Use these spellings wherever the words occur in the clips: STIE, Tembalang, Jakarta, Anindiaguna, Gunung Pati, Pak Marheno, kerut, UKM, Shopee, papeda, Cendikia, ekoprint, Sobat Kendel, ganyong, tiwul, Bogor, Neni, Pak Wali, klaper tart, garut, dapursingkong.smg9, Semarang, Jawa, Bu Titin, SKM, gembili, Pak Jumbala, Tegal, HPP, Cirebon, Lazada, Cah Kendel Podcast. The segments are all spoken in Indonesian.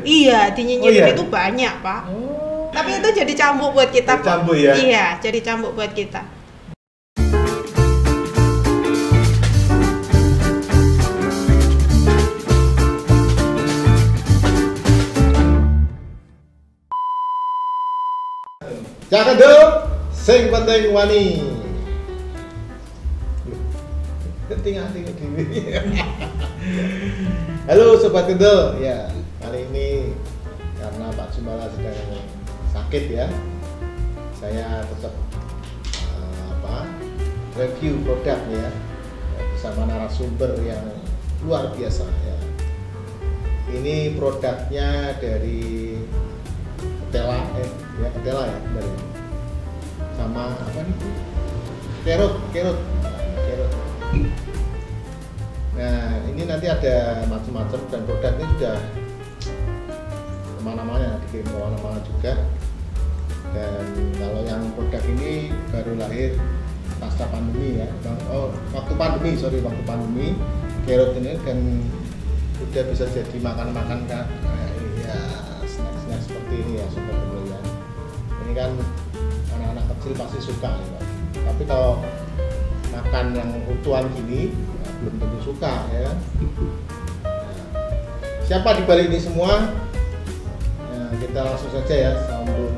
Iya, dinyinyir itu banyak, Pak. Tapi itu jadi cambuk buat kita. Cambuk ya? Iya, jadi cambuk buat kita. Cah Kendel, sing penting wani. Halo Sobat Kendel, ya. Kali ini karena Pak Jumbala sedang sakit ya, saya tetap review produknya bersama narasumber yang luar biasa ya. Ini produknya dari ketela ya, benar ya, sama apa nih, kerut. Nah ini nanti ada macam-macam dan produknya sudah kemana-mana, dikirim kemana-mana juga. Dan kalau yang produk ini baru lahir pasca pandemi ya, waktu pandemi kerut ini, dan udah bisa jadi makan-makan kan ya, snack-snack seperti ini ya, super ya. Ini kan anak-anak kecil pasti suka ya. Tapi kalau makan yang utuhan gini ya, belum tentu suka ya. Nah, siapa di balik ini semua? Kita langsung saja ya, sambut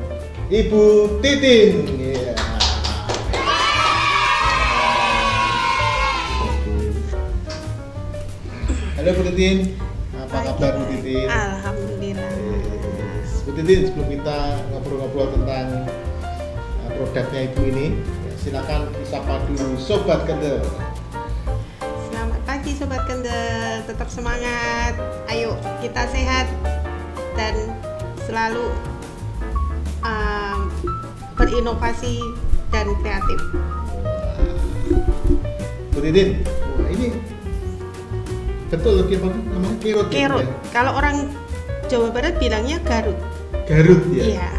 Ibu Titin. Yeah. Halo Bu Titin, apa kabar Bu Titin? Alhamdulillah. Yes. Bu Titin, sebelum kita ngobrol-ngobrol tentang produknya Ibu ini, silakan disapa dulu Sobat Kendel. Selamat pagi Sobat Kendel, tetap semangat. Ayo kita sehat dan selalu berinovasi dan kreatif. Bu Titin, ini betul namanya kerut. Kerut. Ya? Kalau orang Jawa Barat bilangnya garut. Garut ya. Iya.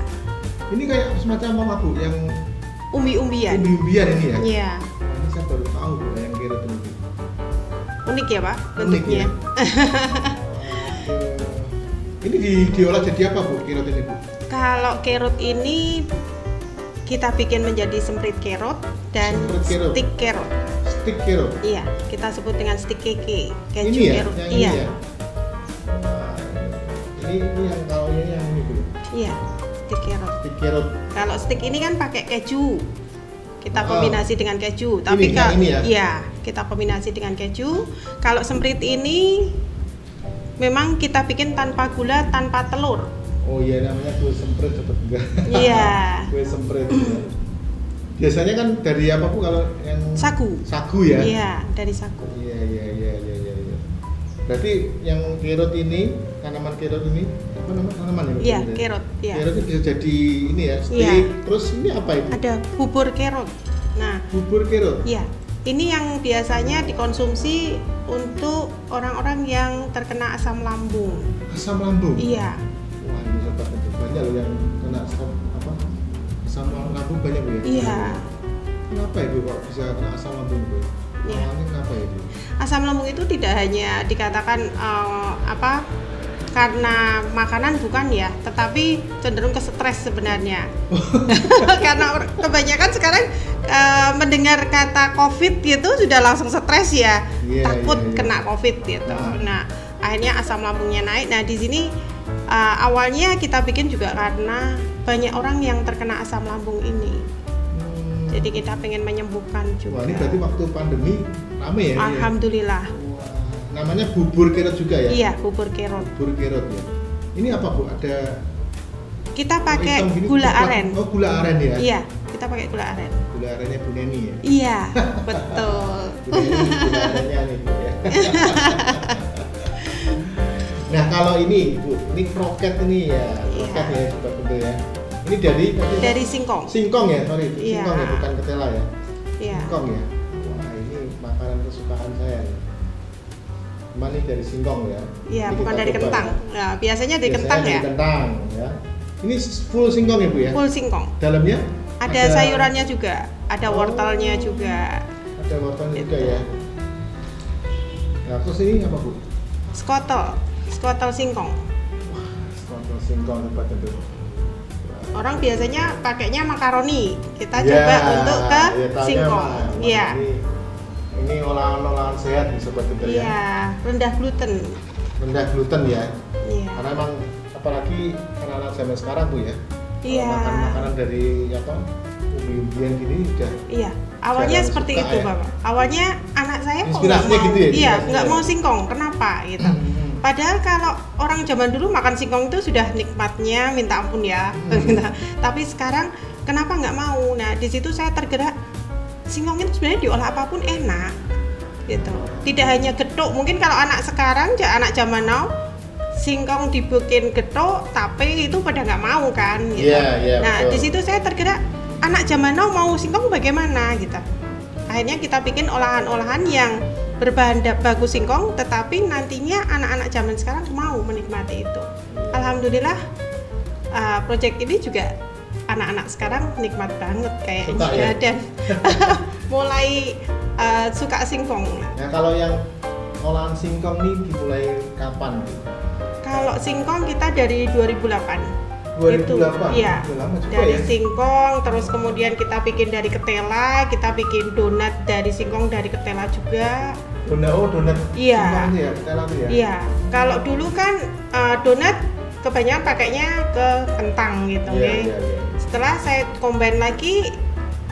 Ini kayak semacam apa Bu? Yang umbi-umbian. Umbi-umbian ini ya. Iya. Ini saya baru tahu Bu, yang kerut ini. Unik ya Pak bentuknya. Ini diolah jadi apa Bu, kerut ini Bu? Kalau kerut ini kita bikin menjadi semprot kerut dan stik kerut. Stik kerut? Iya, kita sebut dengan stik keke. Ini ya? Kerut. Iya. Ini, ya? Ini yang kalau ini yang ini Bu? Iya, stik kerut. Stik kerut. Kalau stik ini kan pakai keju. Kita kombinasi dengan keju. Tapi kalau ya? Iya, kita kombinasi dengan keju. Kalau semprot ini memang kita bikin tanpa gula, tanpa telur. Oh iya, namanya kue semprot cepet enggak? Iya. Kue semprot. Biasanya kan dari apa Bu kalau yang sagu? Sagu ya? Iya, dari sagu. Iya. Berarti yang kerut ini, tanaman kerut ini apa namanya tanaman ya? Iya, kerut. Iya. Kerut itu bisa jadi ini ya, stik. Iya. Terus ini apa Ibu? Ada bubur kerut. Nah, bubur kerut. Iya. Ini yang biasanya dikonsumsi untuk orang-orang yang terkena asam lambung. Asam lambung? Iya. Wah, ini sobat banyak loh yang kena asam lambung, banyak Bu ya? Iya. Kenapa Ibu kok bisa kena asam lambung Bu? Iya. Kenapa Ibu? Asam lambung itu tidak hanya dikatakan karena makanan, bukan ya, tetapi cenderung ke stres sebenarnya. Karena kebanyakan sekarang mendengar kata COVID gitu sudah langsung stres ya, takut kena COVID gitu. Nah, akhirnya asam lambungnya naik. Nah, di sini awalnya kita bikin juga karena banyak orang yang terkena asam lambung ini. Jadi kita pengen menyembuhkan juga. Wah, ini berarti waktu pandemi rame ya? Alhamdulillah. Namanya bubur kerut juga ya? Iya, bubur kerut. Bubur kerut ya. Ini apa Bu? Ada? Kita pakai gula aren. Oh, gula aren ya? Iya, kita pakai gula aren. Gula arennya Bu Neni ya? Iya, betul. Bu Neni, gula arennya nih Bu ya. Nah, kalau ini Bu, ini kroket ini ya, kroket ya, coba bentuk ya. Ini dari singkong. Singkong ya, sorry, iya. Singkong ya, bukan ketela ya. Iya. Singkong ya. Wah, ini makanan kesukaan saya. Ini dari singkong ya? Iya, bukan dari kentang. Nah, biasanya dari kentang ya? Kentang ya. Ini full singkong ya Bu ya? Full singkong. Dalamnya? Ada sayurannya juga, ada wortelnya juga. Ada wortelnya juga ya. Nah, terus ini apa Bu? Skotel singkong. Wah, singkong tempat itu. Orang biasanya pakainya makaroni, kita coba untuk ke singkong. Iya. Ini olahan-olahan sehat nih Sobat Kendel. Iya, rendah gluten. Rendah gluten ya. Iya. Karena emang apalagi anak-anak zaman sekarang Bu ya. Iya. Makanan dari apa? Umbi-umbian gini udah. Iya. Awalnya seperti itu, Bapak. Awalnya anak saya kok gitu ya. Iya, nggak mau singkong. Kenapa gitu? Padahal kalau orang zaman dulu makan singkong itu sudah nikmatnya minta ampun ya. Tapi sekarang kenapa nggak mau? Nah, di situ saya tergerak. Singkong itu sebenarnya diolah apapun enak gitu, tidak hanya getuk. Mungkin kalau anak sekarang, anak zaman now, singkong dibikin getuk tapi itu pada nggak mau kan gitu. Nah di situ saya tergerak, anak zaman now mau singkong bagaimana gitu. Akhirnya kita bikin olahan-olahan yang berbahan baku singkong, tetapi nantinya anak-anak zaman sekarang mau menikmati itu. Alhamdulillah proyek ini juga anak-anak sekarang nikmat banget kayaknya ya? Dan mulai suka singkong. Nah kalau yang olahan singkong nih dimulai kapan? Kalau singkong kita dari 2008 itu ya, dari singkong, terus kemudian kita bikin dari ketela, kita bikin donat dari singkong, dari ketela juga. Donat iya ya, ketela itu ya. Iya, kalau dulu kan donat kebanyakan pakainya ke kentang gitu, oke. Setelah saya combine lagi,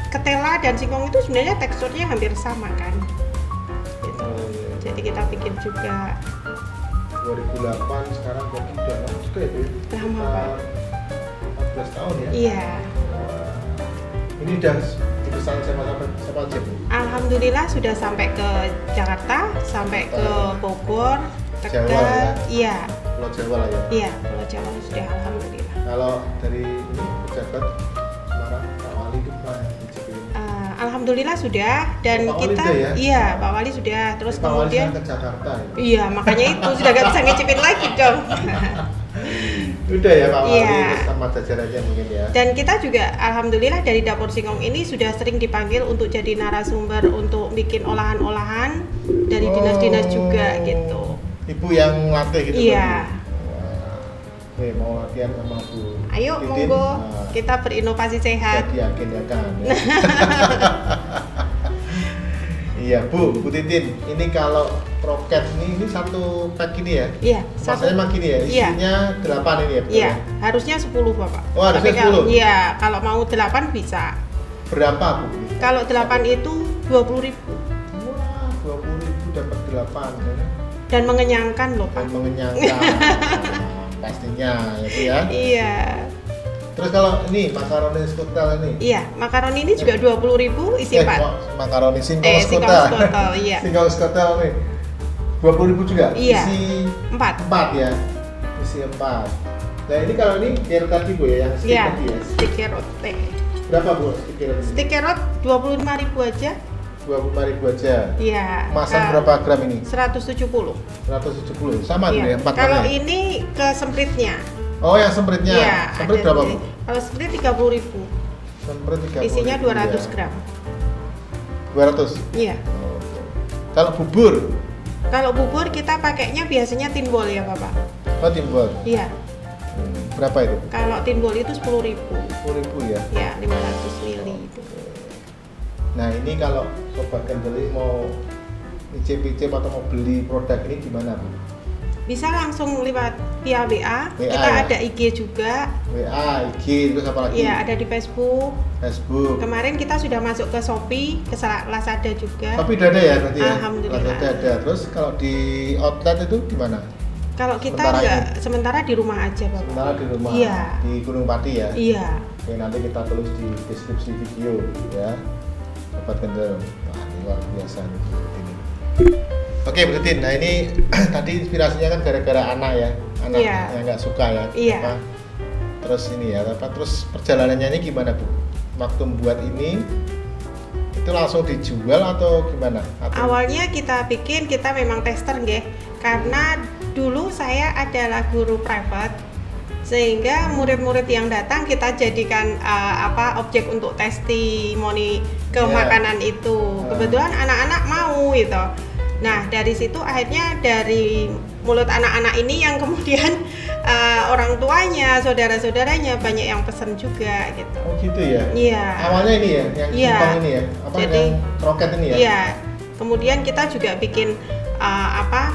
ketela dan singkong itu sebenarnya teksturnya hampir sama kan, gitu. Jadi kita bikin juga. 2008 sekarang berarti udah lama juga ya, lama 14 tahun ya. Iya. Ini udah dipesan siapa aja? Alhamdulillah sudah sampai ke Jakarta, sampai ke Bogor, Tegal, iya. Pulau Jawa lah ya. Iya, Pulau Jawa sudah alhamdulillah. Kalau dari ini pejabat Semarang, Pak Wali itu pernah dicipin? Alhamdulillah sudah, dan kita ya? Iya, Pak Wali sudah. Terus Pak kemudian Wali ke Jakarta. Ya? Iya, makanya itu sudah nggak bisa ngecipin lagi dong. Udah ya Pak Wali sama jajarannya mungkin ya. Dan kita juga alhamdulillah dari Dapur Singkong ini sudah sering dipanggil untuk jadi narasumber untuk bikin olahan-olahan dari dinas-dinas juga gitu. Ibu yang latih gitu. Iya. Wah, mau latihan sama Bu. Ayo Titin, monggo kita berinovasi sehat. Jadi agendakan. Ya. Iya Bu Titin. Ini kalau roket ini satu pack ini ya? Iya. Masanya makin ini ya. Isinya 8 ini ya Bu. Iya. Harusnya 10 Bapak. Oh harusnya 10. Iya. Kalau mau 8 bisa. Berapa Bu? Kalau 8 itu 20.000. Wah 20.000 dapat 8. Ya. Dan mengenyangkan loh Pak. Dan mengenyangkan pastinya itu ya. Iya. Terus kalau ini makaroni skutel ini? Iya, makaroni ini juga 20.000 isi Pak. Makaroni singkong skutel. Iya. Singkong skutel nih 20.000 juga. Iya. Isi 4 ya. Isi 4. Nah ini kalau ini carrot tadi Bu ya, yang stick tadi ya. Stick carrot. Berapa Bu stick carrot? Stick carrot 25.000 aja. 25.000 aja. Iya. Masak berapa gram ini? 170. 170. Sama tuh ya, 4 kalau ya? Ini ke sempritnya. Oh, yang sempritnya. Ya, semprit berapa, Bu? Kalau semprit 30.000. Semprit 30.000. Isinya 200 gram. 200. Iya. Oh, okay. Kalau bubur? Kalau bubur kita pakainya biasanya timbol ya, Bapak. Oh, timbol. Iya. Berapa itu? Kalau timbol itu 10.000. 10.000 ya. Iya, 500 ml itu. Nah ini kalau Sobat Kendel mau icip-icip atau mau beli produk ini gimana Bu? Bisa langsung lewat via WA, kita ya? Ada IG juga. WA, IG, terus apa lagi? Iya, ada di Facebook. Kemarin kita sudah masuk ke Shopee, ke Lazada juga. Shopee udah ada ya nanti ya? Alhamdulillah. Lazada ada, terus kalau di outlet itu gimana? Kalau kita sementara di rumah aja Bapak. Sementara di rumah, di Gunung Pati ya? Iya. Oke, nanti kita tulis di deskripsi video ya. Sobat Kendel, luar biasa nih Bu Titin. Oke Bu Titin, nah ini tadi inspirasinya kan gara-gara anak ya, yang nggak suka ya, terus ini ya, terus perjalanannya ini gimana Bu? Waktu membuat ini itu langsung dijual atau gimana? Atau? Awalnya kita bikin, kita memang tester nggih, karena dulu saya adalah guru private, sehingga murid-murid yang datang kita jadikan objek untuk testimoni ke makanan itu. Kebetulan anak-anak mau gitu. Nah dari situ akhirnya dari mulut anak-anak ini yang kemudian orang tuanya, saudara-saudaranya banyak yang pesen juga gitu. Oh gitu ya? Iya. Awalnya ini ya, yang singkong ini ya? Apa yang kroket ini ya? Iya. Kemudian kita juga bikin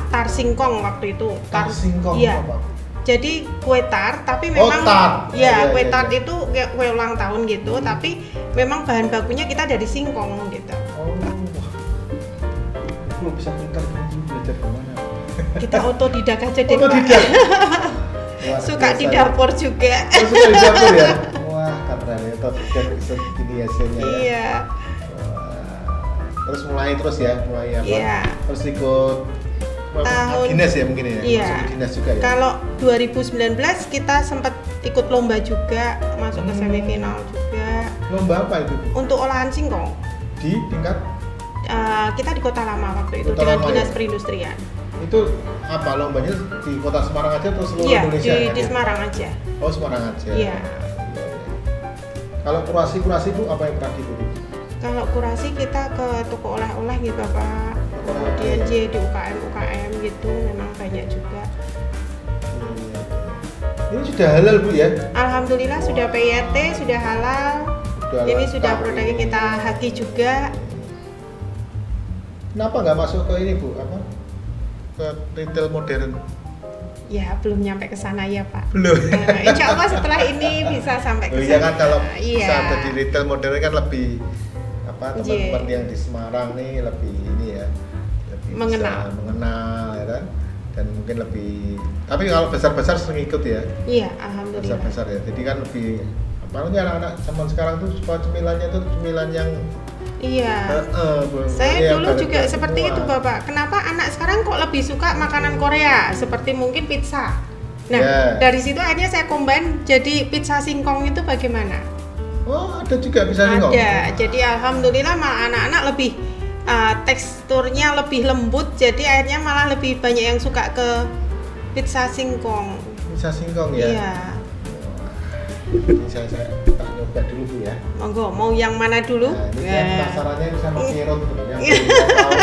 tar singkong waktu itu. Tar singkong iya. Apa? Jadi kue tar, tapi memang kue tar itu kue ulang tahun gitu, tapi memang bahan bakunya kita dari singkong gitu. Oh, aku bisa pintar belajar kemana? Kita otodidak aja deh. Otodidak. Suka di dapur juga. Oh, suka di dapur ya. Wah, keren ya, otodidak bisa begini hasilnya. Iya. Terus mulai apa? Yeah. Terus ikut dinas ya mungkin ya? Iya. Dinas juga ya? Kalau 2019 kita sempat ikut lomba juga, masuk ke semifinal juga. Lomba apa itu? Untuk olahan singkong. Di tingkat? Kita di Kota Lama waktu itu, dengan Dinas Perindustrian. Itu apa lombanya di Kota Semarang aja atau seluruh Indonesia? Iya, di Semarang aja. Oh, Semarang aja. Iya. Kalau kurasi itu apa yang pernah diikuti? Kalau kurasi kita ke toko oleh-oleh gitu Pak, kemudian di UKM gitu memang banyak juga. Ini sudah halal Bu ya? Alhamdulillah. Wah. Sudah PYT, sudah halal, ini sudah produknya kita haki juga. Kenapa nggak masuk ke ini Bu, apa? Ke retail modern? Ya belum nyampe ke sana ya Pak. Belum. Insya Allah setelah ini bisa sampai ke sana. Iya kan kalau bisa ada di retail modern kan lebih teman-teman yang di Semarang nih lebih ini ya, lebih mengenal ya kan, dan mungkin lebih, tapi kalau besar-besar sering ikut ya. Iya, alhamdulillah. Besar-besar ya, jadi kan lebih apalagi anak-anak zaman sekarang tuh suka cemilannya tuh cemilan yang iya. Saya dulu juga seperti itu Bapak. Kenapa anak sekarang kok lebih suka makanan Korea seperti mungkin pizza? Nah, dari situ akhirnya saya combine jadi pizza singkong itu bagaimana? Oh, ada juga bisa singkong? Ada, jadi alhamdulillah malah anak-anak lebih teksturnya lebih lembut, jadi akhirnya malah lebih banyak yang suka ke pizza singkong. Pizza singkong ya? Iya. Ini saya tak nyoba dulu Bu ya. Monggo, mau yang mana dulu? Nah, ini saya penasarannya sama kirut yang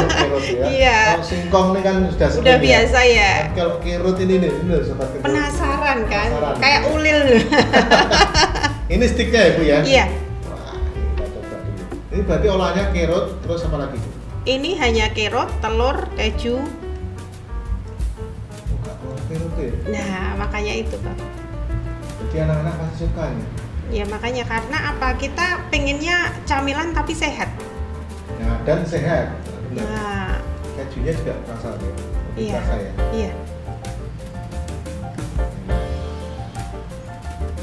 kirut ya. Iya. Kalau singkong ini kan sudah biasa ya. Kalau kirut ini dulu sobat kirut. Penasaran kan? Kayak ulil. Ini sticknya ya Bu ya? Iya. Wah, kita coba dulu. Ini berarti olahannya kerut, terus apa lagi? Ini hanya kerut, telur, keju. Bukan olah kerut ya? Nah, makanya itu Pak. Jadi anak-anak pasti suka ya? Iya makanya, karena apa? Kita pengennya camilan tapi sehat. Nah, dan sehat. Benar. Nah. Kejunya juga terasa ya? Iya. Terasa ya? Iya.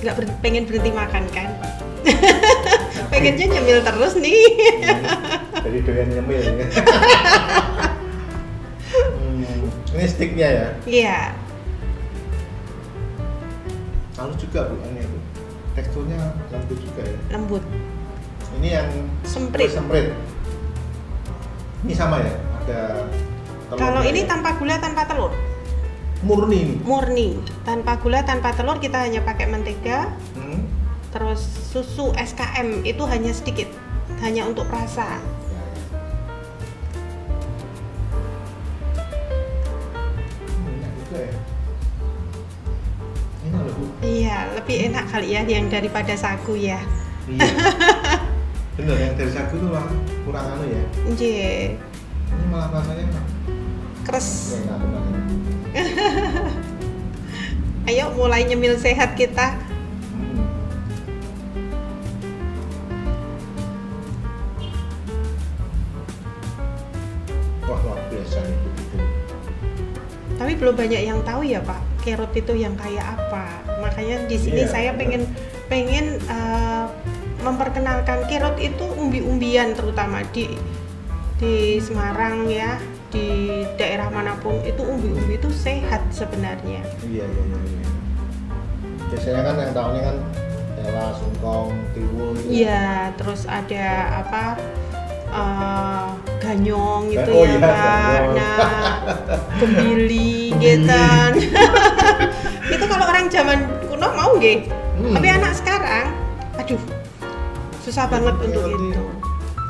Nggak pengen berhenti makan kan? Pengennya nyemil terus nih. Jadi doyan nyemil ya? Ini sticknya ya? Iya. Halus juga Bu, ini Bu. Teksturnya lembut juga ya? Lembut. Ini yang semprit. Ini sama ya? Ada telur. Kalau ini tanpa gula, tanpa telur. Murni tanpa gula tanpa telur, kita hanya pakai mentega, terus susu SKM itu hanya sedikit, hanya untuk rasa. Enak juga ya. Enak loh Bu. Iya, lebih enak kali ya yang daripada sagu ya. Iya. Bener, yang dari sagu itu kurang anu ya. Iya. Ini malah rasanya enak. Keras. Ayo mulai nyemil sehat kita. Wah, biasa itu. Tapi belum banyak yang tahu ya Pak, kerut itu yang kayak apa. Makanya di sini saya pengen memperkenalkan kerut itu umbi-umbian, terutama di Semarang ya. Di daerah manapun itu umbi-umbi itu sehat sebenarnya. Iya. Biasanya kan yang tahunya kan daerah singkong, tiwul. Iya, terus ada ganyong gitu ya Pak. Nah, gembili gitu. Itu kalau orang zaman kuno mau nggih. Tapi anak sekarang, aduh, susah banget untuk itu.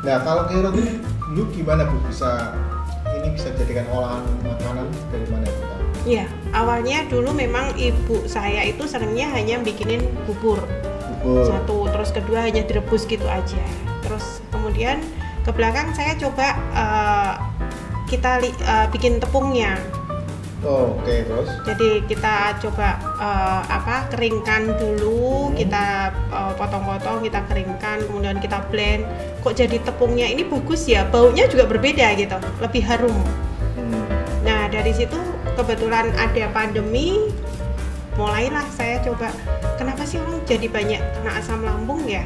Nah, kalau kerut dulu gimana Bu bisa dijadikan olahan makanan dari mana itu? Iya, awalnya dulu memang ibu saya itu seringnya hanya bikinin bubur. Satu, terus kedua hanya direbus gitu aja. Terus kemudian ke belakang saya coba bikin tepungnya. Oh, oke, terus. Jadi kita coba keringkan dulu, kita potong-potong, kita keringkan, kemudian kita blend. Kok jadi tepungnya ini bagus ya, baunya juga berbeda gitu, lebih harum. Nah, dari situ kebetulan ada pandemi, mulailah saya coba. Kenapa sih orang jadi banyak kena asam lambung ya?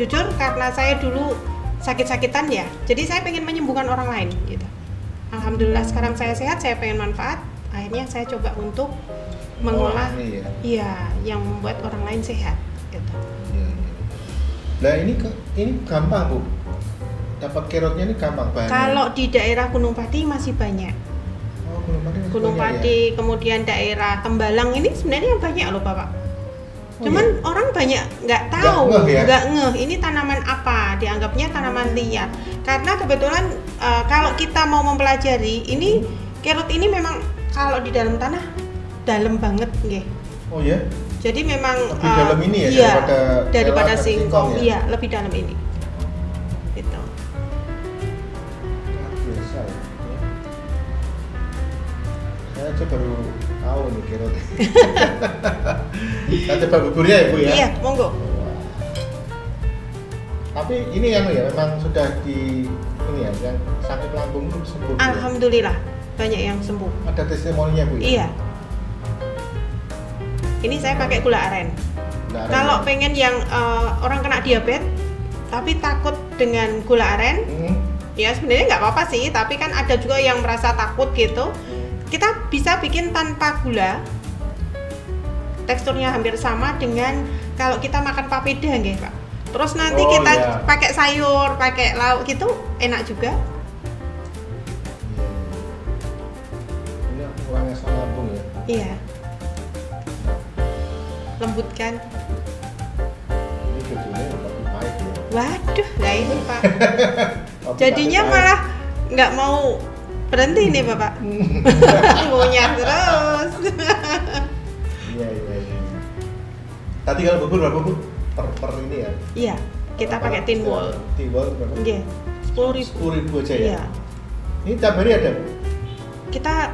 Jujur, karena saya dulu sakit-sakitan ya, jadi saya pengen menyembuhkan orang lain gitu. Alhamdulillah sekarang saya sehat, saya pengen manfaat. Akhirnya saya coba untuk mengolah yang membuat orang lain sehat gitu. Nah ini gampang Bu, dapat kerotnya ini gampang banget. Kalau di daerah Gunung Pati masih banyak. Oh, Gunung Pati, kemudian daerah Tembalang ini sebenarnya banyak loh Bapak. Cuman orang banyak nggak tahu, nggak ngeh ini tanaman apa, dianggapnya tanaman liar. Karena kebetulan kalau kita mau mempelajari ini, kerut ini memang kalau di dalam tanah dalam banget nggih. Oh ya. Jadi memang lebih dalam ini ya, iya, daripada singkong ya? Iya, lebih dalam ini. Gitu. Saya baru tahu nih kerut. Saya coba buburnya ya Bu ya. Iya, monggo. Tapi ini memang sudah di yang sakit lambung itu sembuh. Alhamdulillah ya? Banyak yang sembuh. Ada testimoninya Bu. Iya. Ini saya pakai gula aren. Kalau pengen yang orang kena diabetes tapi takut dengan gula aren, ya sebenarnya nggak apa-apa sih. Tapi kan ada juga yang merasa takut gitu. Kita bisa bikin tanpa gula. Teksturnya hampir sama dengan kalau kita makan papeda, nggih Pak. Terus nanti kita pakai sayur, pakai lauk gitu, enak juga. Ini kurangnya asam lambung ya? Iya. Lembut kan? Ini judulnya lebih pahit ya? Waduh, nggak ini Pak. Jadinya malah nggak mau berhenti nih Bapak. Ngunyah terus. Iya. Tadi kalau bubur berapa Bu? Per ini ya? Iya, kita pakai tin wall. Tin wall berapa? Iya, 10.000 aja ya? Iya. Ini tiap hari ada? Kita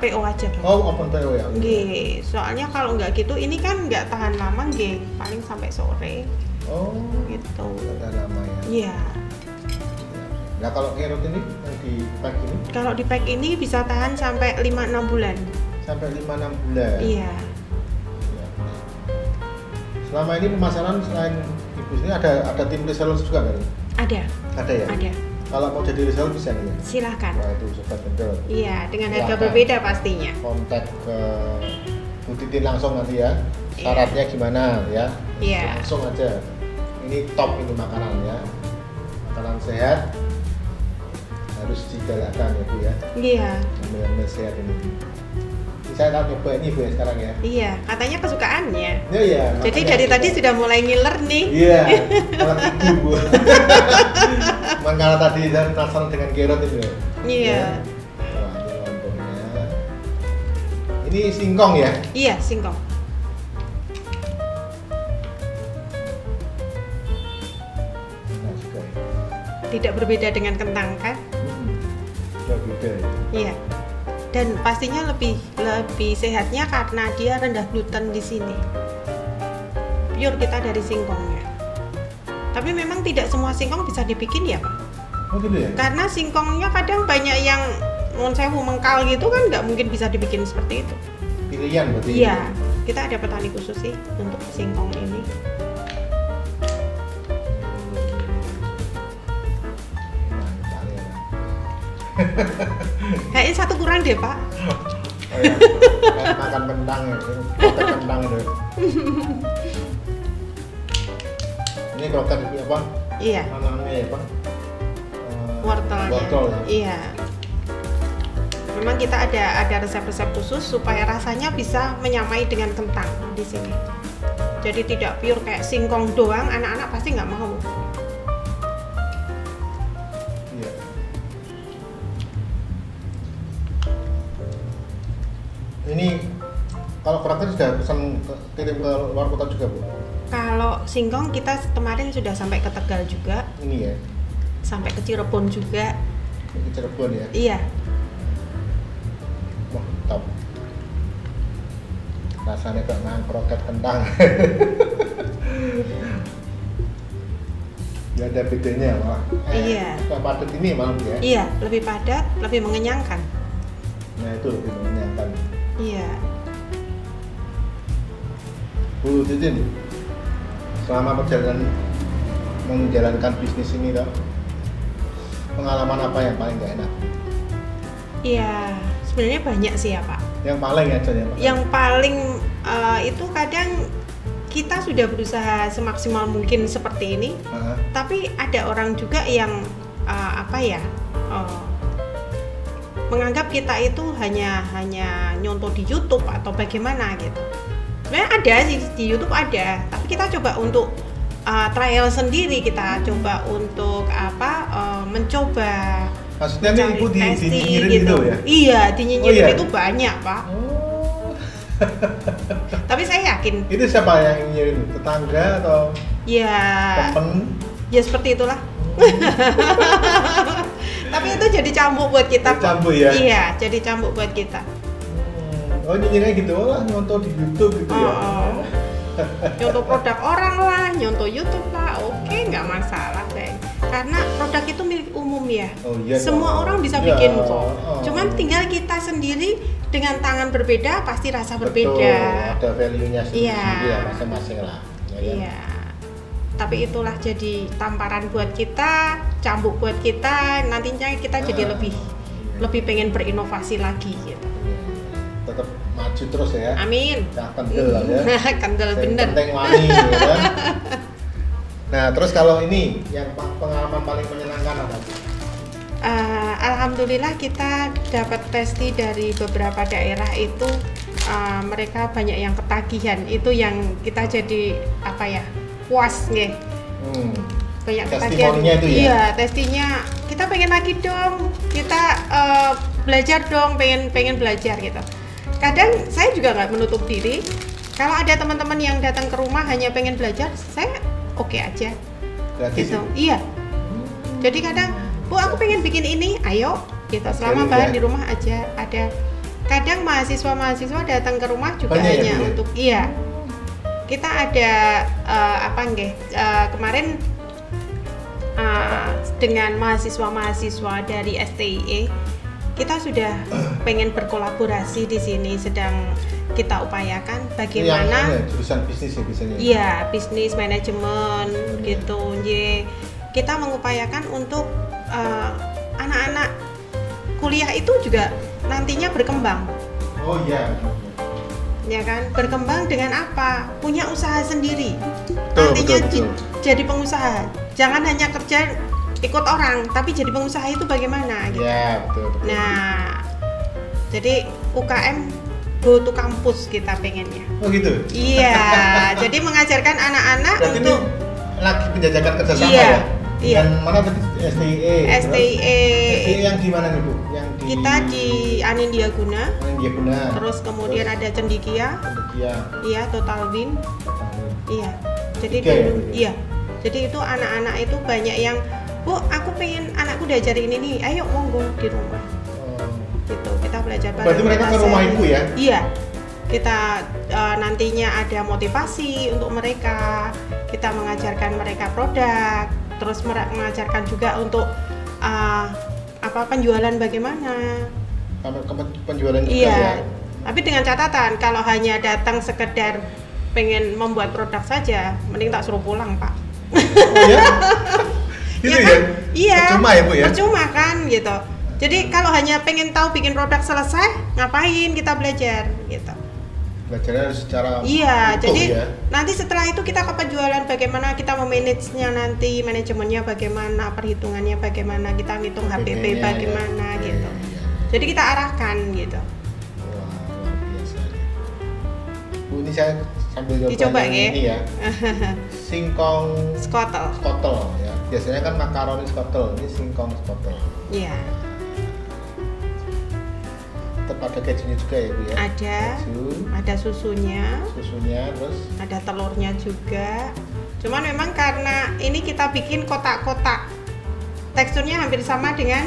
PO aja. Oh, open PO ya? Iya, soalnya kalau nggak gitu, ini kan nggak tahan lama nggih, paling sampai sore. Oh, gitu. Nggak tahan lama ya? Iya. Nah, kalau kerut ini, yang di pack ini? Kalau di pack ini bisa tahan sampai 5-6 bulan. Sampai 5-6 bulan? Iya. Selama ini pemasaran selain ibu ini ada tim reseller juga nggak? Ada. Kalau mau jadi reseller bisa nih ya? Silahkan. Nah, itu Sobat Kendel. Iya, dengan harga berbeda pastinya. Kontak ke Bu Titin langsung nanti ya. Syaratnya gimana ya? Iya. Langsung aja. Ini top ini makanan ya. Makanan sehat harus digalakkan ya Bu ya. Iya. Makanan sehat ini. Saya akan coba ini Bu ya sekarang ya. Iya, katanya kesukaannya. Iya. Jadi dari tadi sudah mulai ngiler nih. Iya. Makan Bu. Karena tadi saya penasaran dengan kerut itu. Iya. Wah, ini lontongnya. Ini singkong ya? Iya, singkong. Tidak berbeda dengan kentang kan? Tidak beda. Iya. Dan pastinya lebih sehatnya karena dia rendah gluten di sini. Pure kita dari singkongnya. Tapi memang tidak semua singkong bisa dibikin ya Pak. Oh, gitu ya? Karena singkongnya kadang banyak yang mohon saya mau mengkal gitu kan nggak mungkin bisa dibikin seperti itu. Pilihan berarti. Iya, kita ada petani khusus sih untuk singkong ini. Kayaknya satu kurang deh Pak. Oh iya, makan kentang ya, kotak kentang deh. Ini kroket itu apa? Iya. Namanya ya Pak? Wortel ya? Iya. Memang kita ada resep-resep khusus supaya rasanya bisa menyamai dengan kentang di sini. Jadi tidak pure kayak singkong doang, anak-anak pasti nggak mau. Kalau berarti sudah pesan kirim ke luar kota juga, Bu? Kalau singkong kita kemarin sudah sampai ke Tegal juga. Ini ya? Sampai ke Cirebon juga. Ke Cirebon ya? Iya. Wah, top. Rasanya kayak mangkroket kentang. Ya ada bedanya malah. Iya. Lebih padat ini malah ya? Iya, lebih padat, lebih mengenyangkan. Nah itu lebih mengenyangkan. Iya. Bu Titin, selama menjalankan bisnis ini dong, pengalaman apa yang paling gak enak? Iya, sebenarnya banyak sih ya Pak. Yang paling aja ya Pak? Yang paling itu kadang kita sudah berusaha semaksimal mungkin seperti ini, tapi ada orang juga yang menganggap kita itu hanya nyontoh di YouTube atau bagaimana gitu. Sebenarnya ada sih di YouTube ada, tapi kita coba untuk trial sendiri, kita coba untuk mencoba. Maksudnya ibu dinyinyirin gitu ya? Iya, dinyinyirin itu banyak Pak. Oh. Tapi saya yakin. Itu siapa yang nyinyirin? Tetangga atau? Ya. Temen? Ya seperti itulah. Tapi itu jadi cambuk buat kita. Cambuk ya? Iya, jadi cambuk buat kita. Oh nyinyirin gitu lah, nyontoh di YouTube gitu ya? Nyontoh produk orang lah, nyontoh YouTube lah, oke nggak masalah deh. Karena produk itu milik umum ya, semua orang bisa bikin kok. Cuman tinggal kita sendiri dengan tangan berbeda, pasti rasa betul, berbeda. Ada value-nya sendiri ya masing-masing lah. Iya. Tapi itulah jadi tamparan buat kita, cambuk buat kita, nantinya kita jadi lebih pengen berinovasi lagi gitu. Tetap maju terus ya. Amin. Cah Kendel ya. Kendel bener. Penting wani ya. Nah, terus kalau ini yang pengalaman paling menyenangkan apa? Alhamdulillah kita dapat prestasi dari beberapa daerah itu mereka banyak yang ketagihan. Itu yang kita jadi puas nggih. Banyak ketagihan. Itu ya? Iya, testinya kita pengen lagi dong. Kita belajar dong, pengen belajar gitu. Kadang saya juga nggak menutup diri, kalau ada teman-teman yang datang ke rumah hanya pengen belajar, saya oke aja gitu. Iya, jadi kadang, Bu aku pengen bikin ini, ayo gitu, selama bahan di rumah aja ada. Kadang mahasiswa-mahasiswa datang ke rumah juga hanya untuk kita ada kemarin dengan mahasiswa-mahasiswa dari STIE kita sudah pengen berkolaborasi di sini, sedang kita upayakan bagaimana jurusan bisnis ya biasanya. Iya, bisnis manajemen gitu. Jadi kita mengupayakan untuk anak-anak kuliah itu juga nantinya berkembang. Oh iya. Ya kan? Berkembang dengan apa? Punya usaha sendiri. Nantinya jadi pengusaha. Jangan hanya kerja ikut orang, tapi jadi pengusaha itu bagaimana gitu. Ya, betul. Nah, jadi UKM go to kampus kita pengennya. Oh gitu? Iya, jadi mengajarkan anak-anak untuk lagi penjajakan kerjasama ya? Iya. Yang mana tadi? STIE. STIE yang di mana nih Bu? Kita di Anindiaguna. Anindiaguna. Terus kemudian ada Cendikia. Cendikia. Iya, Total Win. Iya. Jadi iya. Jadi itu anak-anak itu banyak yang, Bu, aku pengen anakku diajarin ini nih, ayo monggo di rumah. Gitu, kita belajar bareng. Berarti mereka ke rumah ibu ya? Iya, kita nantinya ada motivasi untuk mereka, kita mengajarkan mereka produk, terus mengajarkan juga untuk penjualan bagaimana. Penjualan juga ya? Tapi dengan catatan, kalau hanya datang sekedar pengen membuat produk saja, mending tak suruh pulang Pak. Oh, ya? Gitu ya kan? Iya, percuma ya Bu ya? Percuma kan gitu. Jadi kalau hanya pengen tahu bikin produk selesai, ngapain kita belajar gitu. Belajarnya secara utuh, jadi ya? Nanti setelah itu kita ke penjualan, bagaimana kita memanagenya nanti, manajemennya bagaimana, perhitungannya bagaimana, kita ngitung HPP bagaimana gitu. Jadi kita arahkan gitu. Wah, luar biasa. Bu, ini saya sambil dicoba ini ya. Singkong skotel ya. Biasanya kan makaroni skotel, ini singkong skotel. Iya. Tetap ada kejunya juga ya Bu ya? Ada, keju. Ada susunya, terus ada telurnya juga. Cuman memang karena ini kita bikin kotak-kotak, teksturnya hampir sama dengan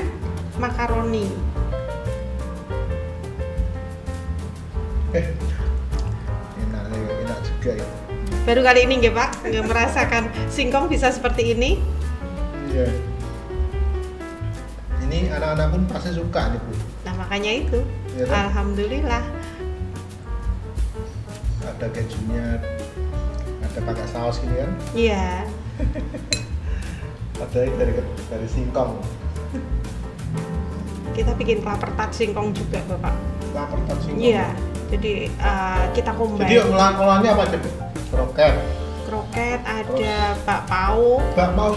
makaroni. Enak juga ya. Baru kali ini nggih Pak, nggak merasakan singkong bisa seperti ini. Iya. Ini anak-anak pun pasti suka nih Bu. Nah makanya itu, ya, alhamdulillah. Ada kejunya, ada pakai saus gini kan? Iya. Padahal dari singkong. Kita bikin klaper tart singkong juga Bapak. Klaper tart singkong. Iya. Jadi kita combine. Jadi olahan-olahannya apa aja Bu? Kroket, ada bakpao,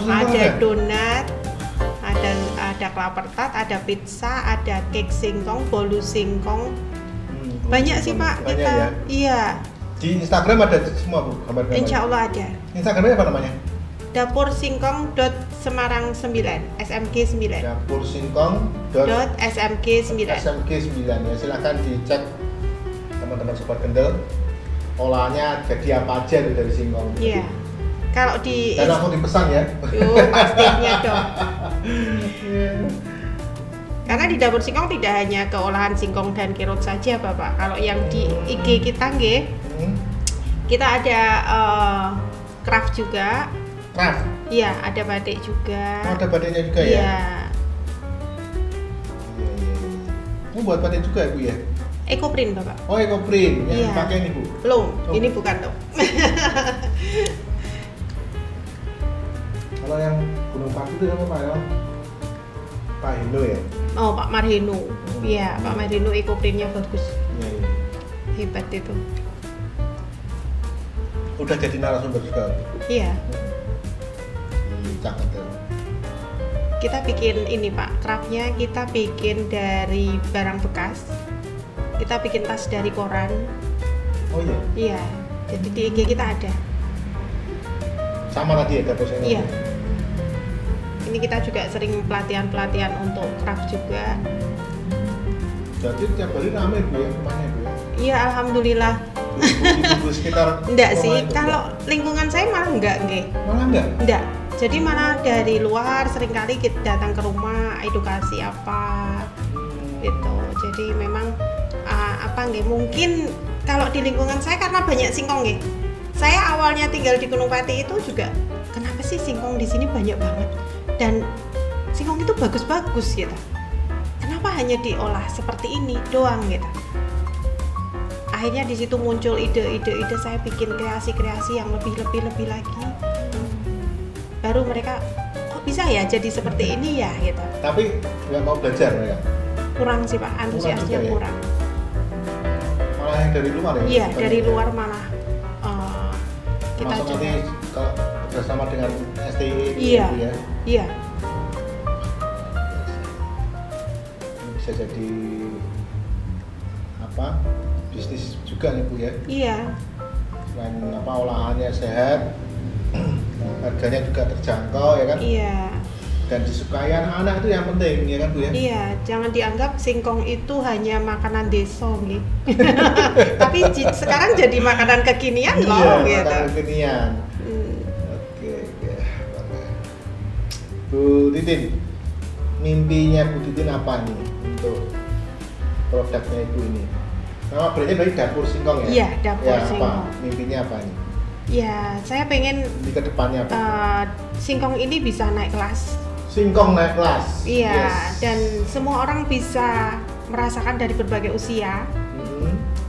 ada donat, ada klaper tart, ada pizza, ada cake singkong, bolu singkong. Banyak sih Pak kita. Ya? Iya. Di Instagram ada semua Bu gambar-gambar. Insya Allah ada. Instagramnya apa namanya? dapursingkong.smg9. SMG9. dapursingkong.smg9. SMG9 ya, silahkan dicek teman-teman Sobat Kendel. Olahannya jadi apa aja dari singkong. Iya. Kalau di dan aku dipesan ya. Yo, pastinya dong. Karena di dapur singkong tidak hanya keolahan singkong dan kerut saja, Bapak. Kalau yang di IG kita nggih, kita ada craft juga. Craft? Iya, ada batik juga. Oh, ada batiknya juga ya? Iya. Ini buat batik juga ya, Bu ya? Ekoprint Bapak. Oh ekoprint yang dipakai ini Bu? Loh, ini bukan loh. Kalau yang Gunung Pati itu apa Pak? Pak Heno ya? Oh Pak Marheno. Iya Pak Marheno ekoprintnya bagus. Iya. Hebat itu. Udah jadi narasumber juga? Iya. Cah Kendel. Kita bikin ini Pak, craftnya kita bikin dari barang bekas. Kita bikin tas dari koran. Oh iya? Iya, jadi di IG kita ada. Sama tadi ya dapurnya? Iya. Ini kita juga sering pelatihan-pelatihan untuk craft juga. Jadi tiap hari ramai Bu ya rumahnya Bu ya? Iya, alhamdulillah. Ibu sekitar? Enggak sih, kalau lingkungan saya malah enggak nggih. Malah enggak? Enggak, jadi malah dari luar seringkali kita datang ke rumah, edukasi apa gitu. Jadi memang mungkin kalau di lingkungan saya karena banyak singkong nggih. Saya awalnya tinggal di Gunung Pati itu juga kenapa sih singkong di sini banyak banget dan singkong itu bagus-bagus gitu. Kenapa hanya diolah seperti ini doang gitu. Akhirnya di situ muncul ide-ide saya bikin kreasi-kreasi yang lebih lagi. Baru mereka kok bisa ya jadi seperti ini ya gitu. Tapi nggak mau belajar ya. Kurang sih Pak, antusiasnya kurang. Yang dari luar ya? Iya, dari luar malah kita masuk nanti kerjasama dengan STIE iya, gitu ya? Iya. Ini bisa jadi apa bisnis juga nih Bu ya? Iya. Selain apa olahannya sehat, harganya juga terjangkau ya kan? Iya. Dan disukai anak-anak itu yang penting ya kan Bu ya? Iya, jangan dianggap singkong itu hanya makanan desa nih. Tapi sekarang jadi makanan kekinian iya, loh gitu. Iya, makanan kekinian. Oke. Bu Titin, mimpinya Bu Titin apa nih untuk produknya Ibu ini? Nama brandnya dari Dapur Singkong ya? Iya, Dapur Singkong. Apa? Mimpinya apa nih? Ya, saya pengen ke depannya apa? Singkong ini bisa naik kelas. Singkong naik kelas. Iya, dan semua orang bisa merasakan dari berbagai usia.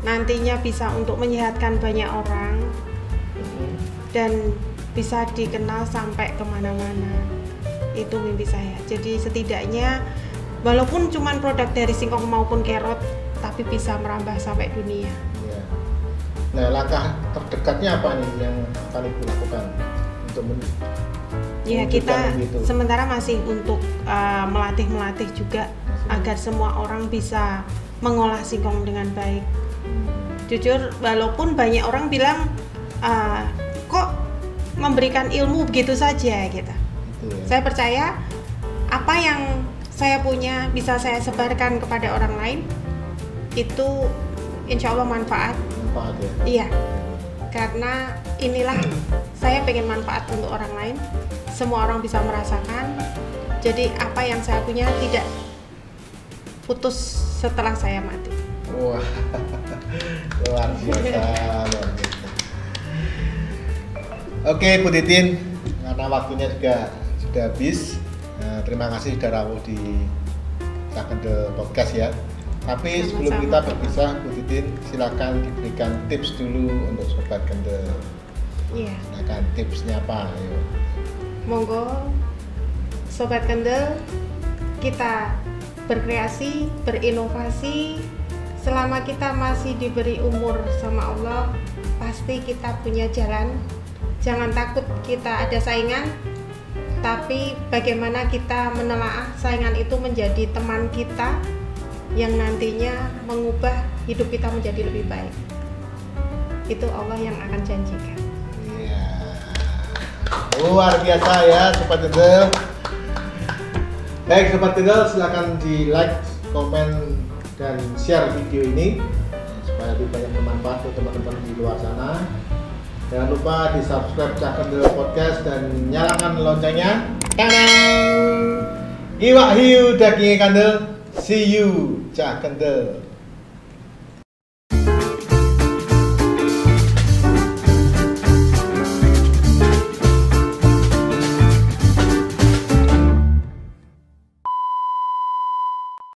Nantinya bisa untuk menyehatkan banyak orang dan bisa dikenal sampai kemana-mana. Itu mimpi saya. Jadi setidaknya walaupun cuma produk dari singkong maupun kerot, tapi bisa merambah sampai dunia. Iya. Nah, langkah terdekatnya apa nih yang akan Ibu lakukan untuk ya kita gitu? Sementara masih untuk melatih juga agar semua orang bisa mengolah singkong dengan baik. Jujur walaupun banyak orang bilang kok memberikan ilmu begitu saja gitu. Saya percaya apa yang saya punya bisa saya sebarkan kepada orang lain itu insya Allah manfaat ya? Iya, karena inilah saya pengen manfaat untuk orang lain, semua orang bisa merasakan. Jadi apa yang saya punya tidak putus setelah saya mati. Wah, luar biasa, luar biasa. Oke Bu Titin, karena waktunya juga sudah habis, terima kasih sudah rawuh di Cah Kendel Podcast ya. Tapi sebelum kita berpisah, Bu Titin silakan diberikan tips dulu untuk Sobat Kendel. Iya. Silakan tipsnya apa? Ayo. Monggo Sobat Kendel, kita berkreasi, berinovasi. Selama kita masih diberi umur sama Allah, pasti kita punya jalan. Jangan takut kita ada saingan, tapi bagaimana kita menelaah saingan itu menjadi teman kita yang nantinya mengubah hidup kita menjadi lebih baik. Itu Allah yang akan janjikan. Iya. Luar biasa ya Sobat Kendel. Baik Sobat Kendel, silakan di like, komen, dan share video ini supaya lebih banyak bermanfaat untuk teman-teman di luar sana. Jangan lupa di subscribe Cah Kendel Podcast dan nyalakan loncengnya. Tadang! Iwak hiu dagingnya kandel. See you Cah Kendel.